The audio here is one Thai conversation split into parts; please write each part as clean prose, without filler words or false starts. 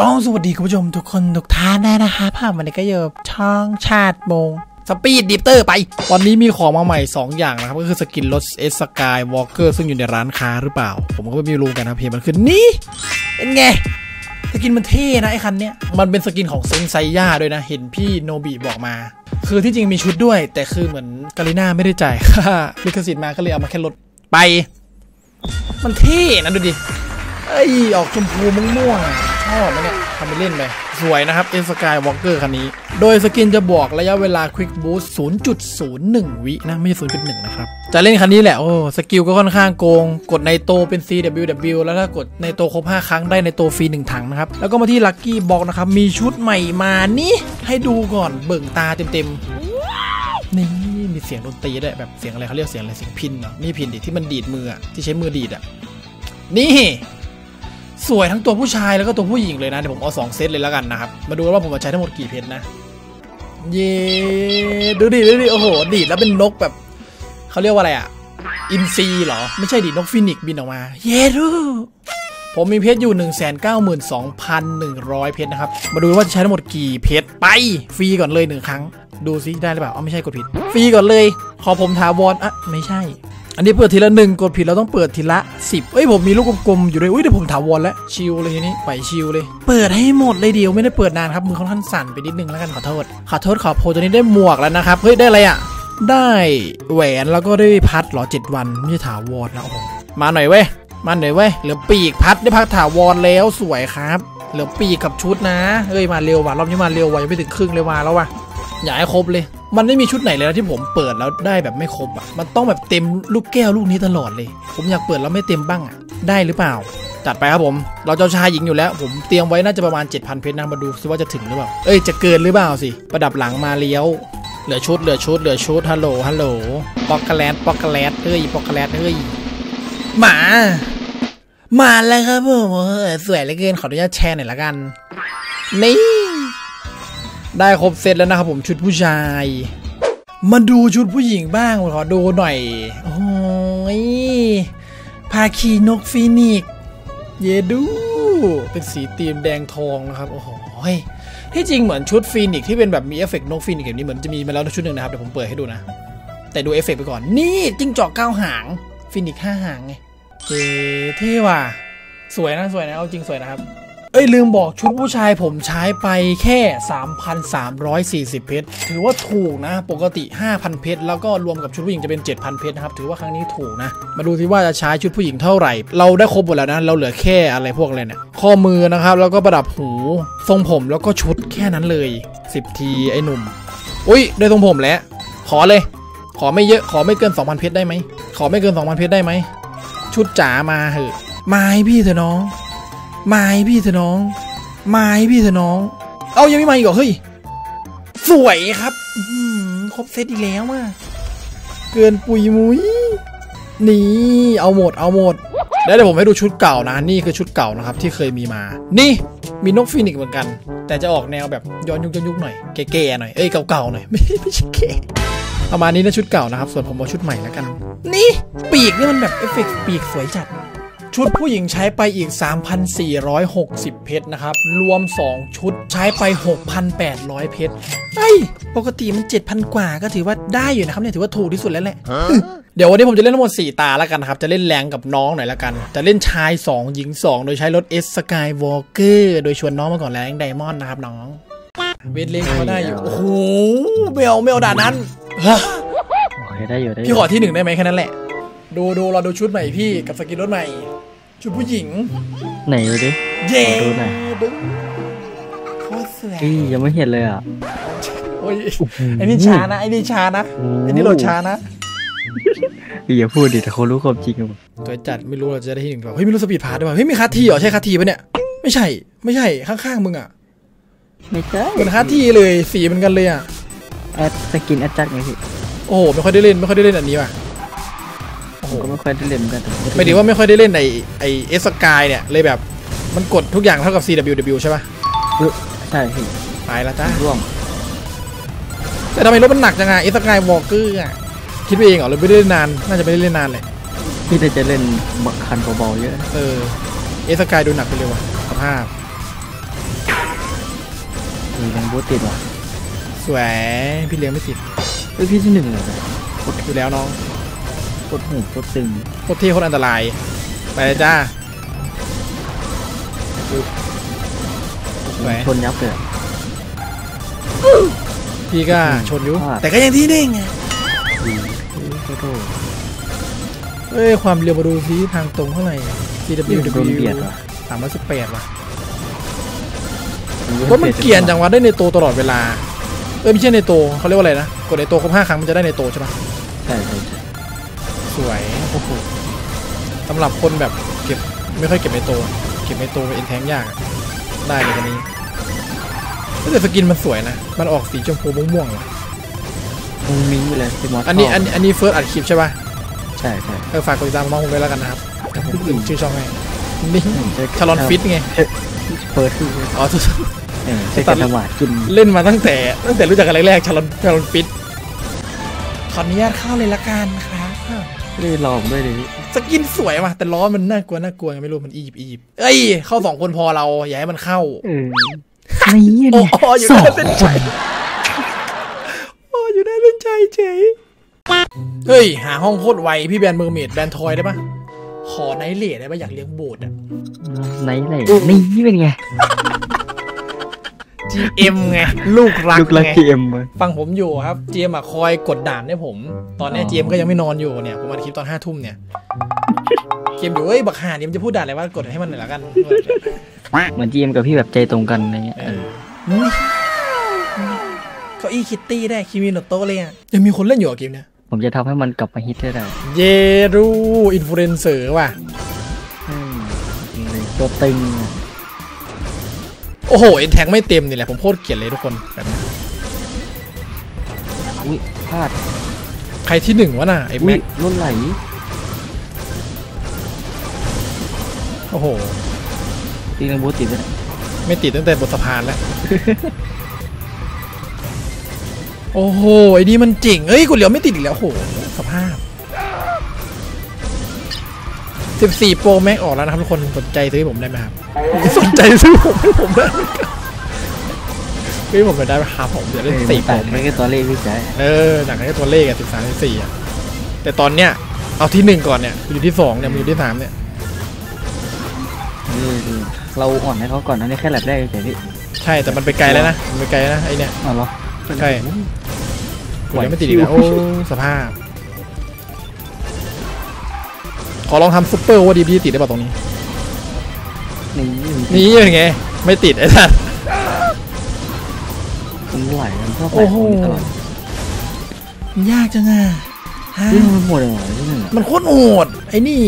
ก็สวัสดีคุณผู้ชมทุกคนทุกท่านนะคะภาพวันนี้ก็อยู่ช่องชาติมงสปีดดิฟเตอร์ไปวันนี้มีของมาใหม่2อย่างนะครับก็คือสกินรถ Sky Walker ซึ่งอยู่ในร้านค้าหรือเปล่าผมก็ไม่รู้กันนะเพจมันคือนี่เป็นไงสกินมันเท่นะไอ้คันเนี้ยมันเป็นสกินของเซนไซย่าด้วยนะเห็นพี่โนบิบอกมาคือที่จริงมีชุดด้วยแต่คือเหมือนกาลิน่าไม่ได้จ่ายค่าลิขสิทธิ์มาก็เลยเอามาแค่รถไปมันเท่นะดูดิเอ้ยออกชมพูม่วงๆชอบไหมเนี่ยทำไปเล่นไปสวยนะครับ Sky Walker คันนี้โดยสกินจะบอกระยะเวลา Quick Boost 0.01 วินะไม่ใช่ 0.1 นะครับจะเล่นคันนี้แหละโอ้สกิลก็ค่อนข้างโกงกดในโตเป็น CWW แล้วถ้ากดในโตครบ5ครั้งได้ในโตฟรี1ถังนะครับแล้วก็มาที่ Lucky Box นะครับมีชุดใหม่มานี่ให้ดูก่อนเบิ่งตาเต็มๆนี่มีเสียงดนตรีด้วยแบบเสียงอะไรเขาเรียกเสียงอะไรเสียงพินเนาะนี่พินดิที่มันดีดมือที่ใช้มือดีดอ่ะนี่สวยทั้งตัวผู้ชายแล้วก็ตัวผู้หญิงเลยนะเดี๋ยวผมเอา2เซตเลยแล้วกันนะครับมาดูว่าผมจะใช้ทั้งหมดกี่เพชรนะเย้ดูดิดูดิโอ้โหดีดแล้วเป็นนกแบบเขาเรียกว่าอะไรอ่ะอินซีเหรอไม่ใช่ดินกฟินิกบินออกมาเย้ดูผมมีเพชรอยู่ 192,100 เพชรนะครับมาดูว่าจะใช้ทั้งหมดกี่เพชรไปฟรีก่อนเลย1ครั้งดูซิได้หรือเปล่าอ๋อไม่ใช่กดผิดฟรีก่อนเลยขอผมถาวรอ่ะไม่ใช่อันนี้เปิดทีละ1กดผิดเราต้องเปิดทีละ10เอ้ยผมมีลูกกลมๆอยู่เลยอุ้ยเดี๋ยวผมถาวรแล้วชิลเลยทีนี้ไปชิลเลยเปิดให้หมดเลยเดียวไม่ได้เปิดนานครับมือค่อนข้างสั่นไปนิดนึงแล้วกันขอโทษขอโพตัวนี้ได้หมวกแล้วนะครับเฮ้ยได้อะไรอ่ะได้แหวนแล้วก็ได้พัดหรอ7วันไม่ใช่ถาวรนะโอ้โหมาหน่อยเว้ยมาหน่อยเว้ยเหลือปีกพัดได้พัดถาวรแล้วสวยครับเหลือปีกกับชุดนะเฮ้ยมาเร็วว่ะรอบนี้มาเร็วไวไม่ถึงครึ่งเลยมาแล้วว่ะอย่าให้ครบเลยมันไม่มีชุดไหนเลยนะที่ผมเปิดแล้วได้แบบไม่ครบอ่ะมันต้องแบบเต็มลูกแก้วลูกนี้ตลอดเลยผมอยากเปิดแล้วไม่เต็มบ้างอ่ะได้หรือเปล่าจัดไปครับผมเราเจ้าชายหญิงอยู่แล้วผมเตรียมไว้น่าจะประมาณ 7,000 เพชรนะมาดูซิว่าจะถึงหรือเปล่าเอ้ยจะเกินหรือเปล่าสิประดับหลังมาเลี้ยวเหลือชุดฮัลโหลป๊อกแกลตเฮ้ยมาแล้วครับผมสวยเหลือเกินขออนุญาตแชร์หน่อยละกันนี่ได้ครบเซตแล้วนะครับผมชุดผู้ชายมาดูชุดผู้หญิงบ้างขอดูหน่อยโอ้ยภาคีนกฟีนิกซ์เยดูเป็นสีตีมแดงทองนะครับโอ้โหที่จริงเหมือนชุดฟีนิกซ์ที่เป็นแบบมีเอฟเฟกต์นกฟีนิกซ์แบบนี้เหมือนจะมีมาแล้วชุดหนึ่งนะครับเดี๋ยวผมเปิดให้ดูนะแต่ดูเอฟเฟกต์ไปก่อนนี่จิ้งจอก9หางฟีนิกซ์5หางไงเจ๊เท่ว่ะสวยนะเอาจริงสวยนะครับเอ้ยลืมบอกชุดผู้ชายผมใช้ไปแค่ 3,340 เพชรถือว่าถูกนะปกติ 5,000 เพชรแล้วก็รวมกับชุดผู้หญิงจะเป็น 7,000 เพชรนะครับถือว่าครั้งนี้ถูกนะมาดูที่ว่าจะใช้ชุดผู้หญิงเท่าไหร่เราได้ครบหมดแล้วนะเราเหลือแค่อะไรพวกอะไรเนี่ยข้อมือนะครับแล้วก็ประดับหูทรงผมแล้วก็ชุดแค่นั้นเลย10ทีไอ้หนุ่มอุ้ยได้ทรงผมแล้วขอเลยขอไม่เยอะขอไม่เกิน 2,000 เพชรได้ไหมขอไม่เกิน 2,000 เพชรได้ไหมชุดจ๋ามาเหอะมาให้พี่เถอะน้องไม้พี่เถอะน้องเอายังไม่มาอีกเหรอเฮ้ยสวยครับครบเซตอีกแล้วอ่ะเกินปุยมุ้ยนี่เอาหมดแล้วเดี๋ยวผมให้ดูชุดเก่านะนี่คือชุดเก่านะครับที่เคยมีมานี่มีนกฟีนิกซ์เหมือนกันแต่จะออกแนวแบบย้อนยุคหน่อยเก๋ๆหน่อยเอ้ยเก่าๆหน่อยไม่ใช่เก๋ประมาณนี้นะชุดเก่านะครับส่วนผมเอาชุดใหม่แล้วกันนี่ปีกนี่มันแบบเอฟเฟกต์ปีกสวยจัดชุดผู้หญิงใช้ไปอีก 3,460 เพชรนะครับรวม2ชุดใช้ไป 6,800 เพชรเฮ้ยปกติมัน 7,000 กว่าก็ถือว่าได้อยู่นะครับเนี่ยถือว่าถูกที่สุดแล้วแหละเดี๋ยววันนี้ผมจะเล่นทั้งหมด4ตาแล้วกันครับจะเล่นแรงกับน้องหน่อยละกันจะเล่นชาย2หญิง2โดยใช้รถ Sky Walker โดยชวนน้องมาก่อนแรงไดมอนด์นะครับน้องเวทเล็กก็ได้อยู่โอ้โหไม่เอาด่านนั้นได้อยู่พี่ขอที่1ได้ไหมแค่นั้นแหละดูเราดูชุดใหม่พี่กับสกินรถใหม่ชุดผู้หญิงไหนดูดิเย้ดูหน่อยโคตรสวยยังไม่เห็นเลยอ่ะโอ้ยไอ้นี่ช้านะไอ้นี่โหลดช้านะอย่าพูดดิแต่เขารู้ความจริงกันตัวจัดไม่รู้เราจะได้ที่หนึ่งหรือเปล่าเฮ้ยไม่รู้สปีดพาร์ทด้วยป่ะเฮ้ยมีคาทีเหรอใช่คาทีป่ะเนี่ยไม่ใช่ข้างๆมึงอ่ะไม่ใช่เหมือนคาทีเลยสีเหมือนกันเลยอ่ะแอดสกินแอดจัดไงพี่โอ้โหไม่ค่อยได้เล่นอันนี้ว่ะก็ไม่ค่อยได้เล่นกันไม่ดีว่าไม่ค่อยได้เล่นในไอ้ Sky เนี่ยเลยแบบมันกดทุกอย่างเท่ากับ CWW ใช่ปะใช่พี่ตายแล้วจ้าร่วงแต่ทำไมรถมันหนักจังไง Sky Walker อ่ะคิดไปเองเหรอเลยไม่ได้เล่นนานน่าจะไม่ได้เล่นนานเลยพี่จะเล่นบักคันเบาๆเยอะSky ดูหนักไปเลยว่ะสภาพ เลี้ยงบูติดว่ะสวยพี่เลี้ยงไม่ติดเฮ้ยพี่ที่หนึ่งเลยกดอยู่แล้วน้องกดหูกดตึงกดที่โคตรอันตรายไปเลยจ้าชนยับเลยพี่ก็ชนอยู่แต่ก็ยังที่นิ่งไงเอ้ยความเร็วมาดูซิทางตรงเท่าไหร่ TW 318ว่ะเพราะมันเกียนจังวะได้ในโตตลอดเวลาเออไม่ใช่ในโตเขาเรียกว่าอะไรนะกดในโตครบ5 ครั้งมันจะได้ในโตใช่ไหมใช่สวยโอ้โหสำหรับคนแบบเก็บไม่ค่อยเก็บในโตเก็บในโตเป็นแทงยากได้เลยคันนี้แต่สกินมันสวยนะมันออกสีชมพูม่วงๆเลยมุ้งมิ้งเลยอันนี้เฟิร์สอัดคลิปใช่ป่ะใช่ๆฝากกดติดตามน้องผมไว้แล้วกันนะครับผมถึงชื่อช่องให้นี่ชาลอนฟิตไงเปิดคืออ๋อทุกตัดจังหวะกินเล่นมาตั้งแต่รู้จักกันแรกๆชาลอนฟิตขออนุญาตเข้าเลยละกันครับเลยลองด้วยดิสกินสวยว่ะแต่ล้อมันน่ากลัวไม่รู้มันอียิปต์เอ้ยเข้า2คนพอเราอย่าให้มันเข้าโอ้โหอยู่ได้เป็นใจโอ้อยู่ได้เป็นใจเฉยเฮ้ยหาห้องโคตรไวพี่แบนเมอร์เมดแบนทอยได้ปะขอไนท์เลดได้ปะอยากเลี้ยงบูดอะไนท์เลดนี่เป็นไง GM ไงลูกรัก GM ฟังผมอยู่ครับ GM คอยกดด่านให้ผมตอนนี้ GM ก็ยังไม่นอนอยู่เนี่ยผมอัดคลิปตอน5 ทุ่มเนี่ยเกมอยู่เอ้ยบักหาเนี่ยมันจะพูดด่านอะไรวะกดให้มันหน่อยละกันเหมือน GM กับพี่แบบใจตรงกันอะไรเงี้ยเขาอีคิตตี้ได้คิมิโนโตะเลยอะยังมีคนเล่นอยู่เกมเนี่ยผมจะทำให้มันกลับมาฮิตได้เลยเยรูอินฟลูเอนเซอร์ว่ะตัวตึงโอ้โหเอ็นแท็กไม่เต็มนี่แหละผมโคตรเกลียดเลยทุกคนแบบนี้อุ้ยพลาดใครที่หนึ่งวะน่ะไอ้แม็กล้นไหลโอ้โหตีนังบูติดเลยไม่ติดตั้งแต่บนสะพานแล้วโอ้โหไอ้นี่มันเจ๋งเอ้ยกูเหลียวไม่ติดอีกแล้วโหสภาพ14 โปรแม็กออกแล้วนะครับทุกคนสนใจซื้อผมได้ไหมครับสนใจซื้อผมให้ผมได้พี่ผมจะได้ราคาผมจะได้4 โปรไม่ใช่ตัวเลขพี่ใจจากนั้นก็ตัวเลขอะ13 14อะแต่ตอนเนี้ยเอาที่1ก่อนเนี่ยอยู่ที่2เนี่ยอยู่ที่3เนี่ยเราอ่อนให้เขาก่อนนะนี่แค่แลบได้เฉยพี่ใช่แต่มันไปไกลแล้วนะไปไกลนะไอเนี่ยอ๋อเหรอใช่กูยังไม่ติดอีกนะโอ้สภาพขอลองทำซุปเปอร์ว่าดีๆติดได้ป่ะตรงนี้นี่ยังไงไม่ติดไอ้สัสมันไหลมันชอบไหลตลอดยากจังอ่ะมันโหดเลยมันโคตรโหดไอ้นี่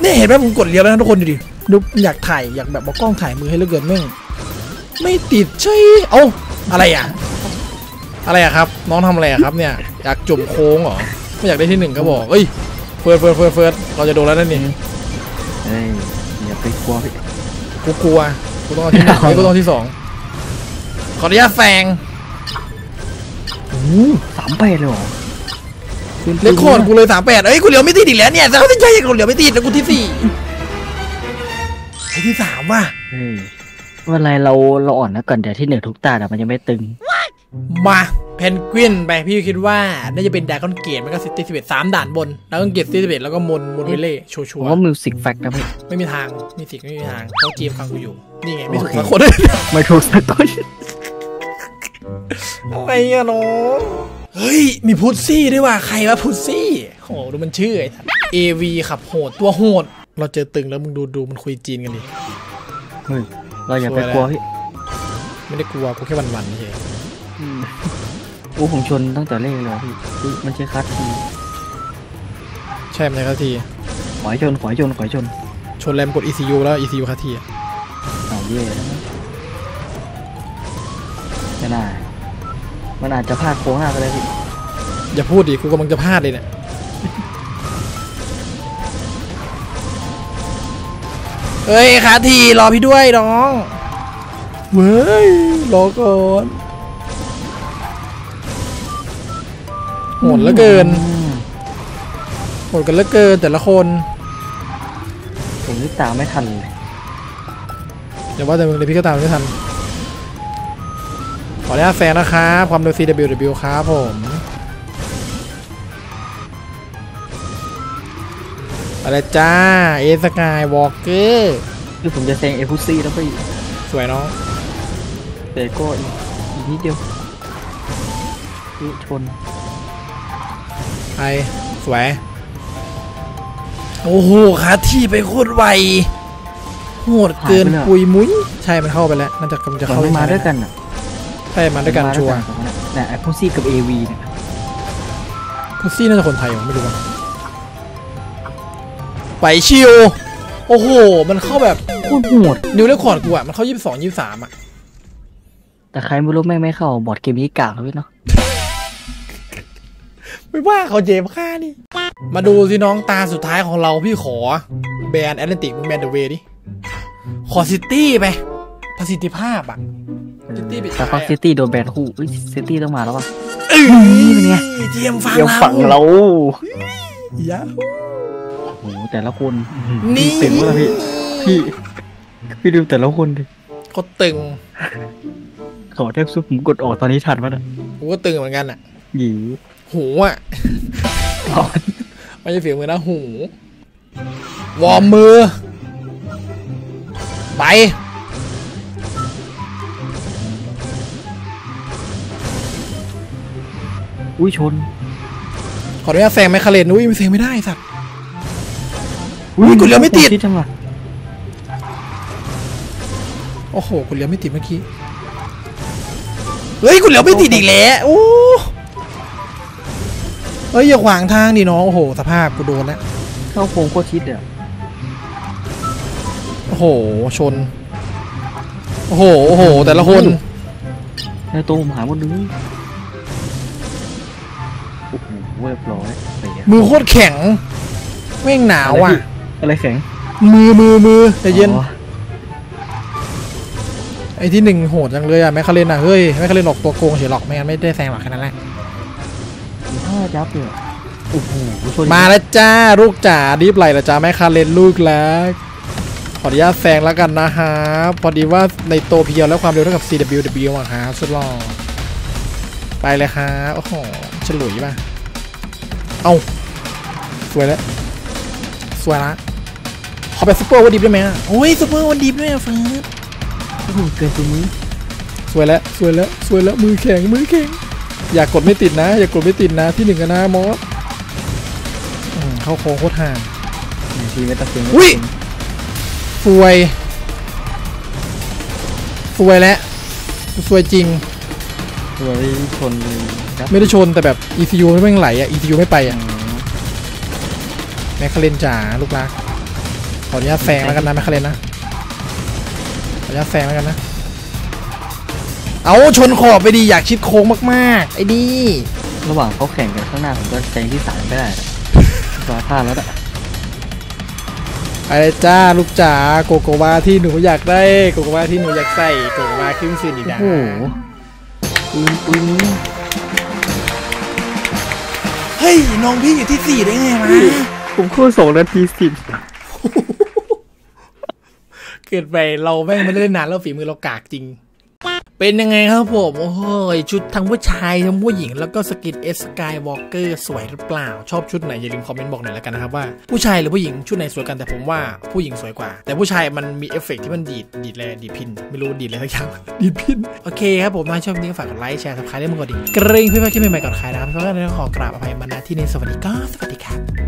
เนี่ยเห็นไหมผมกดเลี้ยวแล้วนะทุกคนดูดิดูอยากถ่ายอยากแบบเอากล้องถ่ายมือให้เหลือเกินแม่งไม่ติดใช่เอ้าอะไรอะครับน้องทำอะไรอะครับเนี่ยอยากจุ่มโค้งเหรอไม่อยากได้ที่หนึ่งก็บอกเอ้ยเฟิร์สเราจะโดนแล้วนั่นนี่เฮ้ยอย่าไปกลัวกูต้องที่หนึ่งกูต้องที่2ขออนุญาตแซงโอ้38เลยเหรอเล็กโคตรกูเลย38เอ้ยกูเหลียวไม่ติดอีกแล้วเนี่ยแต่เขาจะใช่กูเหลียวไม่ติดแล้วกูที่4ไอ้ที่3ว่ะวันไรเราอ่อนนะก่อนเดี๋ยวที่1ทุกตาแต่มันยังไม่ตึงมาเพนกวินไปพี่คิดว่าน่าจะเป็นดาร์กอนเกตมันก็11 3 ด่านบนดาร์กอนเกต11แล้วก็มนเวเล่ชัวชัวว่ามิวสิกแฟกต์นะพี่ไม่มีทางมิวสิกไม่มีทางเขาเกมฟังกูอยู่นี่ไงไม่ถูกสักคนไม่ถูกสักคนอะไรอะน้องเฮ้ยมีพุซซี่ด้วยว่ะใครวะพุซซี่โหดูมันชื่อไอ้ท่าน AV ขับโหดตัวโหดเราเจอตึงแล้วมึงดูมันคุยจีนกันดิเฮ้ยเราอย่าไปกลัวพี่ไม่ได้กลัวกูแค่วันๆเฉยอู้ผมชนตั้งแต่เล่นเลยพี่มันใช้คัดทีใช่ไหมคัดทีขอยชนแรมกด ECU แล้ว ECU คัดทีเอาเย่ไม่น่ามันอาจจะพลาดโค้งหน้าก็ได้พี่อย่าพูดดิกูกำลังจะพลาดเลยเนี่ยเฮ้ยคัดทีรอพี่ด้วยน้องเว้ยรอก่อนโหดเหลือเกินโหดกันเหลือเกินแต่ละคนผมนี่ตามไม่ทันเลยอย่าว่าแต่มึงเลยพี่ก็ตามไม่ทัน ขออนุญาตแซงนะครับความเร็ว CWW ครับผมอะไรจ้าเอสกายวอล์กเกอร์คือผมจะแซงเอฟูซี่แล้วพี่สวยเนาะเดี๋ยวก็อีกนิดเดียวชนไอสวยโอ้โหขาที่ไปโคตรไวโหดเกินปุยมุ้ยใช่มันเข้าไปแล้วมันจะกำลังจะเข้ามาด้วยกันอ่ะใช่มาด้วยกันชัวร์แต่ไอพุซี่กับ AV เนี่ยพุซี่น่าจะคนไทยมั้งไม่รู้ว่าไปชิวโอ้โหมันเข้าแบบโคตรโหดนิวเรคคอร์ดกูอ่ะมันเข้า22 23อ่ะแต่ใครไม่รู้แม่งไม่เข้าบอดเกมนี้กากเลยเนาะไม่ว่าเขาเจ็บค่านี่มาดูสิน้องตาสุดท้ายของเราพี่ขอแบนแอตแลนติกมึงแบนเดอะเวย์ดิขอซิตี้ไปประสิทธิภาพอ่ะซิตี้แต่เขาซิตี้โดนแบนคู่ซิตี้ต้องมาแล้วป่ะนี่เป็นไงเจียมฝังเรายาโอ้โหแต่ละคนนี่ตึงมากพี่พี่ดูแต่ละคนดิก็ตึงขอเทปซุปผมกดออกตอนนี้ทันมั้ยอ่ะกูก็ตึงเหมือนกันอ่ะหยีหูอ่ะไม่ใช่เสียงมือนะหูวอร์มมือไปอุ้ยชนขออนุญาตแซงแมคคาเรนอุ้ยแซงไม่ได้สัตว์อุ้ยกูเลี้ยวไม่ติดโอ้โหกูเลี้ยวไม่ติดเมื่อกี้เฮ้ยกูเลี้ยวไม่ติดอีกแล้วโอ้เอ้ยอย่าขวางทางดิน้องโอ้โหสภาพกูโดนนะเข้าโค้งโคตรชิดเดี๋ยวโอ้โหชนโอ้โหโอ้โหแต่ละคนไอ้ตัวผมหาคนนึงโอ้โหเรียบร้อยมือโคตรแข็งแม่งหนาวอ่ะอะไรแข็งมือแต่เย็นไอ้ที่หนึ่งโหดจังเลยอ่ะแมคคาเรนอ่ะเฮ้ยแมคคาเรนหลอกตัวโกงเฉยหรอกไม่งั้นไม่ได้แซงหรอกแค่นั้นแหละมาแล้วจ้าลูกจ๋ารีบไหลละจ้าแม่คาเรนลูกแล้วขออนุญาตแซงแล้วกันนะฮะพอดีว่าในโตเพียวแล้วความเร็วเท่ากับ CWW อ่ะฮะสุดหล่อไปเลยฮะโอ้โหฉลุยป่ะเอาสวยแล้วสวยละขอแบบซุปเปอร์วันดิบได้ไหมโอ้ยซุปเปอร์วันดิบด้วยฟ้าโอ้โหเกิดตัวมือสวยแล้วสวยแล้วมือแข็งอย่ากดไม่ติดนะที่หนึ่งกันนะมอสเข้าโค้งโคตรห่างทีไม่ตัดสินอุ้ยสวยแล้วสวยจริงสวยชนไม่ได้ชนแต่แบบ ECU ไม่ไหลอ่ะ ECU ไม่ไปอ่ะแมคคาเรนจ๋าลูกรักขออนุญาตแซงแล้วกันนะแมคคาเรนนะขออนุญาตแซงแล้วกันนะเอาชนขอบไปดีอยากชิดโค้งมากๆไอ้ดีระหว่างเขาแข่งกันข้างหน้าผมก็แซงที่สามไม่ได้รอท่าแล้วอะอะไรจ้าลูกจ๋าโกโกวาที่หนูอยากได้โกโกวาที่หนูอยากใส่โกโกวาครึ่งซีนอีกนะโอ้โหเฮ้ยน้องพี่อยู่ที่4ได้ไงวะผมคู่2 นาที 10เกิดไปเราแม่งไม่ได้นานแล้วฝีมือเรากากจริงเป็นยังไงครับผมโอ้โหชุดทั้งผู้ชายทั้งผู้หญิงแล้วก็สกิน Sky Walker สวยหรือเปล่าชอบชุดไหนอย่าลืมคอมเมนต์บอกหน่อยแล้วกันนะครับว่าผู้ชายหรือผู้หญิงชุดไหนสวยกันแต่ผมว่าผู้หญิงสวยกว่าแต่ผู้ชายมันมีเอฟเฟกต์ที่มันดีดแลดีดพินไม่รู้ดีดอะไรสักอย่างดีดพินโอเคครับผมถ้าชอบนี้ก็ฝากกดไลค์แชร์ Subscribe ได้มากกว่าดีกริ่งเพื่อนๆคลิปใหม่ๆก่อนใครนะครับเพื่อนๆขอกราบอภัยมาณที่นี้สวัสดีครับ